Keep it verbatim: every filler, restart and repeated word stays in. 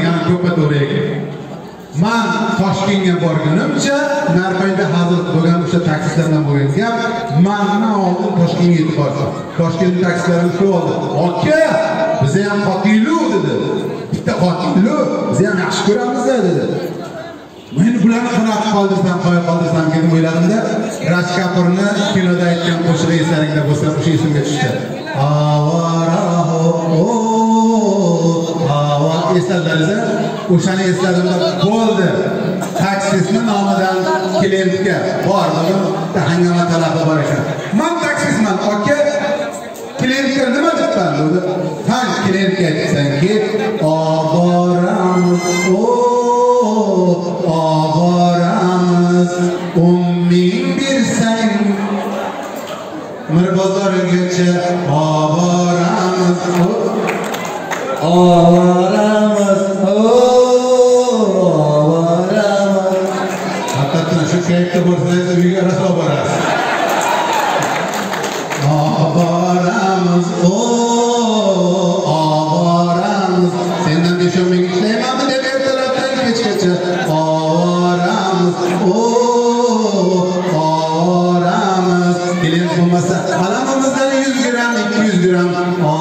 degan ko'pato'ligi. Men Toshkentga borganimcha, Narpayda hazil bo'lgan o'sha taksilardan bo'lgan gap, mendan oldin Toshkentga yetib bordi. Toshkent taksilarini so'radi. "Aka, bizni ham qotilu" dedi. "Bitta qotilu, bizni ham yaxshi ko'ramiz" dedi. Men bularni qanaq qoldirsam, qo'ya qoldirsam degan o'yladimda, Raj Kapoorni kinoda aytgan qo'shiq esaringda bo'lsa, o'sha esimga tushdi. Avaraho esladingizmi? O'shani esladimda bo'ldi. Taksisni nomidan klientga bor, buni hangama talabi bor ekan. Men taksisman, aka, klientga nima debman dedi. Tan klientga aytsanki, "Oboramiz, o, oboramiz, o'n ming bersang, Mirbozorgacha oboramiz, o, oboramiz, oboramiz." Hatta şu kayıtta borsanız bir arası oboramiz. Oboramiz, oboramiz. Senden bir şey mi gitmeyeyim ama de bir taraftan geç geçer. Oboramiz, oboramiz. Dilin olmasa alamamızdan yüz gram, iki yüz gram.